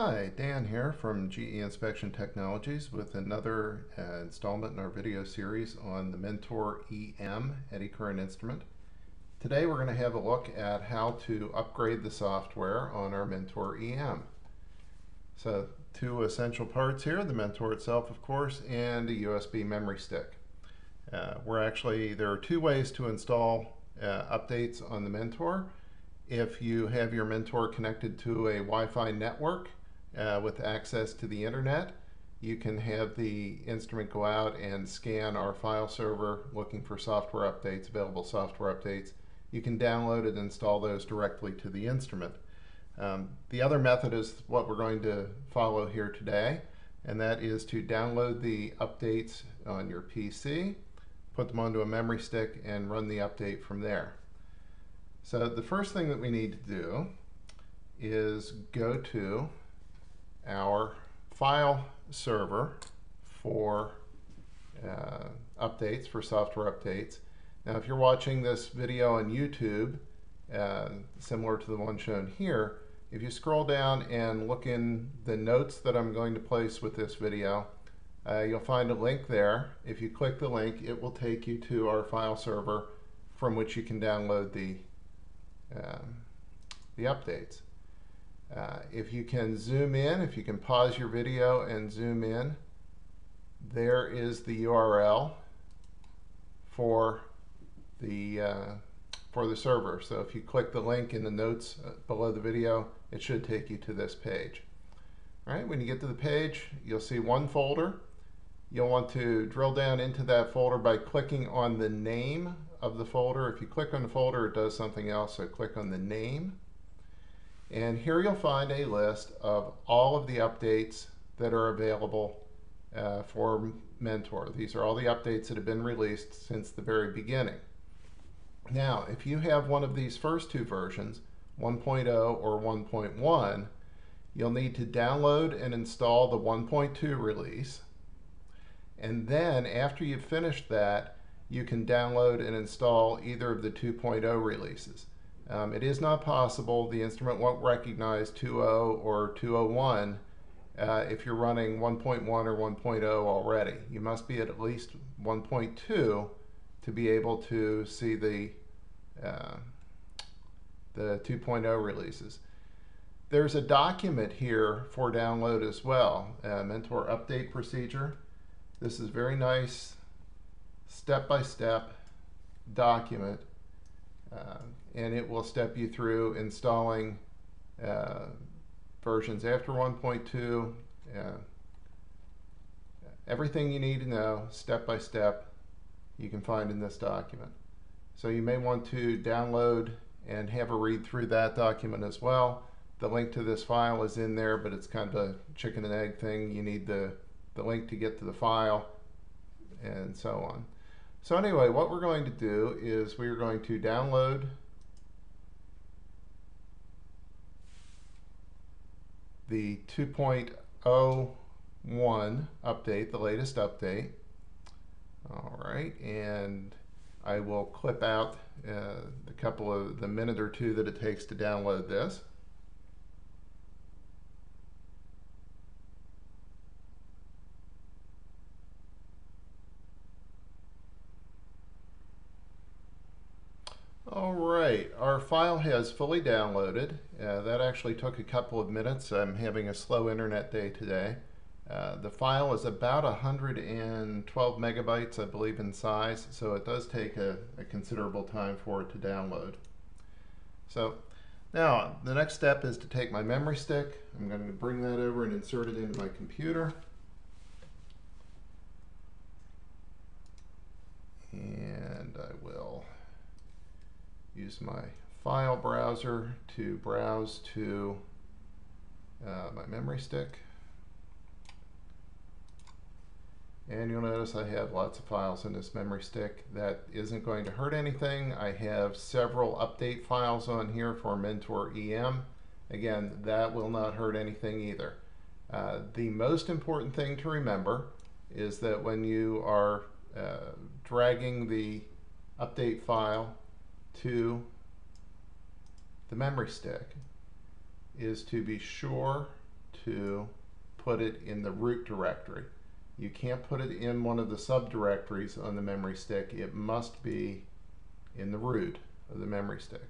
Hi, Dan here from GE Inspection Technologies with another installment in our video series on the Mentor EM eddy current instrument. Today we're going to have a look at how to upgrade the software on our Mentor EM. So two essential parts here, the Mentor itself of course and a USB memory stick. There are two ways to install updates on the Mentor. If you have your Mentor connected to a Wi-Fi network, with access to the internet, you can have the instrument go out and scan our file server looking for software updates, available software updates. You can download and install those directly to the instrument. The other method is what we're going to follow here today, and that is to download the updates on your PC, put them onto a memory stick, and run the update from there. So the first thing that we need to do is go to our file server for updates, for software updates. Now if you're watching this video on YouTube, similar to the one shown here, if you scroll down and look in the notes that I'm going to place with this video, you'll find a link there. If you click the link, it will take you to our file server from which you can download the updates. If you can zoom in, if you can pause your video and zoom in, there is the URL for the server. So if you click the link in the notes below the video, it should take you to this page. All right, when you get to the page, you'll see one folder. You'll want to drill down into that folder by clicking on the name of the folder. If you click on the folder, it does something else, so click on the name. And here you'll find a list of all of the updates that are available for Mentor. These are all the updates that have been released since the very beginning. Now, if you have one of these first two versions, 1.0 or 1.1, you'll need to download and install the 1.2 release. And then after you've finished that, you can download and install either of the 2.0 releases. It is not possible, the instrument won't recognize 2.0 or 2.01 if you're running 1.1 or 1.0 already. You must be at least 1.2 to be able to see the 2.0 releases. There's a document here for download as well, Mentor Update Procedure. This is very nice step-by-step document. And it will step you through installing versions after 1.2, everything you need to know step by step you can find in this document. So you may want to download and have a read through that document as well. The link to this file is in there, but it's kind of a chicken and egg thing. You need the link to get to the file and so on. So anyway, what we're going to do is we're going to download the 2.01 update, the latest update. All right, and I will clip out the minute or two that it takes to download this. All right, our file has fully downloaded. That actually took a couple of minutes. I'm having a slow internet day today. The file is about 112 megabytes, I believe, in size, so it does take a considerable time for it to download. So now the next step is to take my memory stick. I'm going to bring that over and insert it into my computer. And I will use my file browser to browse to my memory stick. And you'll notice I have lots of files in this memory stick. That isn't going to hurt anything. I have several update files on here for Mentor EM. Again, that will not hurt anything either. The most important thing to remember is that when you are dragging the update file to the memory stick is to be sure to put it in the root directory. You can't put it in one of the subdirectories on the memory stick. It must be in the root of the memory stick.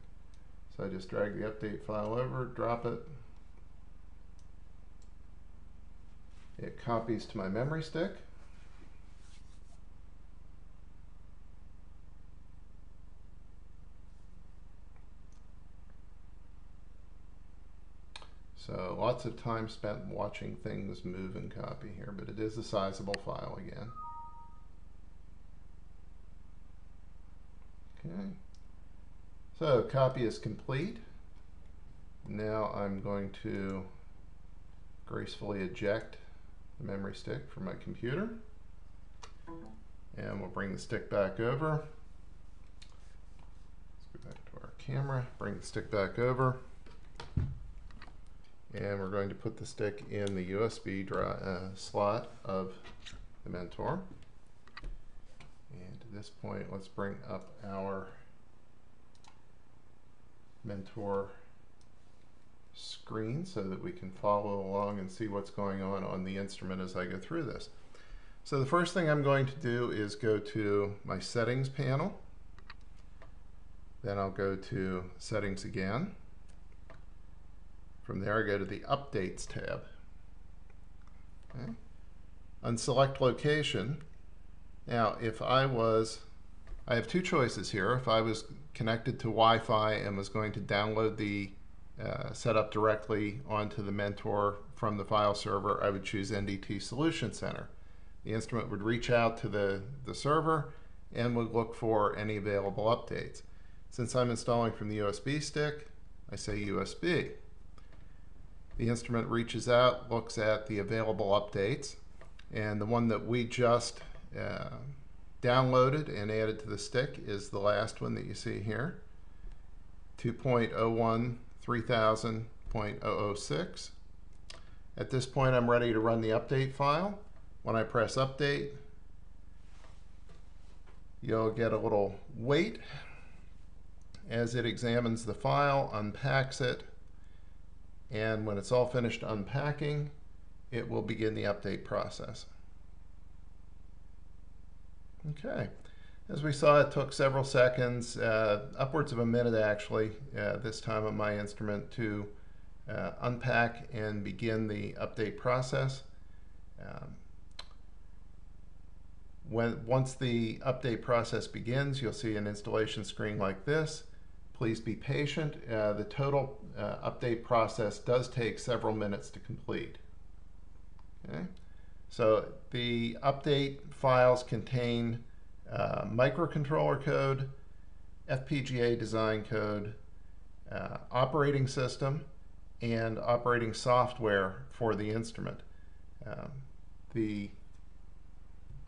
So I just drag the update file over, drop it. It copies to my memory stick. So lots of time spent watching things move and copy here, but it is a sizable file again. Okay, so copy is complete. Now I'm going to gracefully eject the memory stick from my computer. And we'll bring the stick back over. Let's go back to our camera, bring the stick back over. And we're going to put the stick in the USB slot of the Mentor. And at this point, let's bring up our Mentor screen so that we can follow along and see what's going on the instrument as I go through this. So the first thing I'm going to do is go to my settings panel. Then I'll go to settings again. From there, I go to the Updates tab. Okay. Unselect location. Now, if I have two choices here. If I was connected to Wi-Fi and was going to download the setup directly onto the Mentor from the file server, I would choose NDT Solution Center. The instrument would reach out to the server and would look for any available updates. Since I'm installing from the USB stick, I say USB. The instrument reaches out, looks at the available updates, and the one that we just downloaded and added to the stick is the last one that you see here, 2.01-3000.006. At this point, I'm ready to run the update file. When I press update, you'll get a little wait as it examines the file, unpacks it, and when it's all finished unpacking, it will begin the update process. Okay, as we saw, it took several seconds, upwards of a minute actually, this time on my instrument, to unpack and begin the update process. Once the update process begins, you'll see an installation screen like this. Please be patient. The total update process does take several minutes to complete. Okay? So the update files contain microcontroller code, FPGA design code, operating system, and operating software for the instrument. The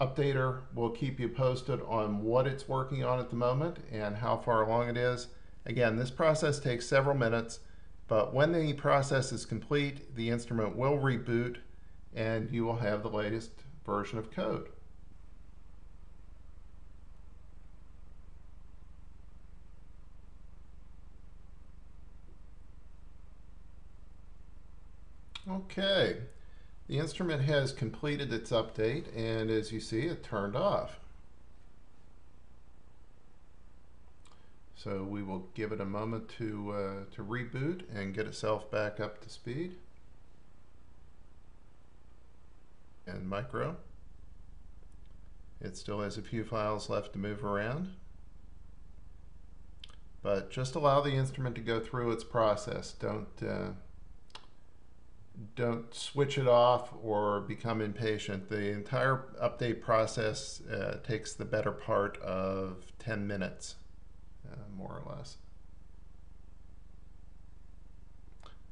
updater will keep you posted on what it's working on at the moment and how far along it is. Again, this process takes several minutes, but when the process is complete, the instrument will reboot and you will have the latest version of code. Okay, the instrument has completed its update, and as you see, it turned off. So we will give it a moment to reboot and get itself back up to speed. And micro. It still has a few files left to move around. But just allow the instrument to go through its process. Don't switch it off or become impatient. The entire update process takes the better part of 10 minutes. More or less.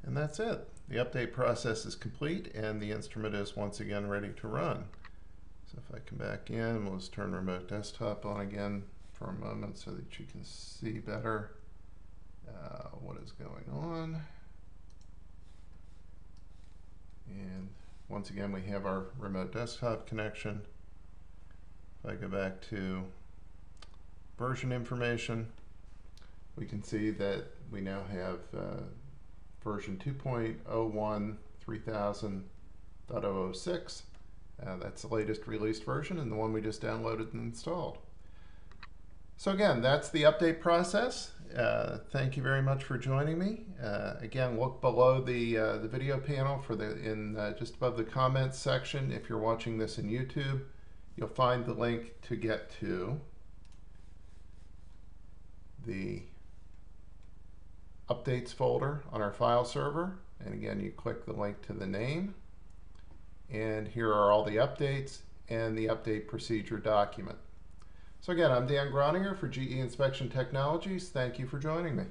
And that's it. The update process is complete and the instrument is once again ready to run. So if I come back in, we'll just turn remote desktop on again for a moment so that you can see better what is going on. And once again, we have our remote desktop connection. If I go back to version information, we can see that we now have version 2.01 3000.006. That's the latest released version and the one we just downloaded and installed. So again, that's the update process. Thank you very much for joining me. Again, look below the video panel for the just above the comments section. If you're watching this in YouTube, you'll find the link to get to the updates folder on our file server. And again, you click the link to the name. And here are all the updates and the update procedure document. So again, I'm Dan Groninger for GE Inspection Technologies. Thank you for joining me.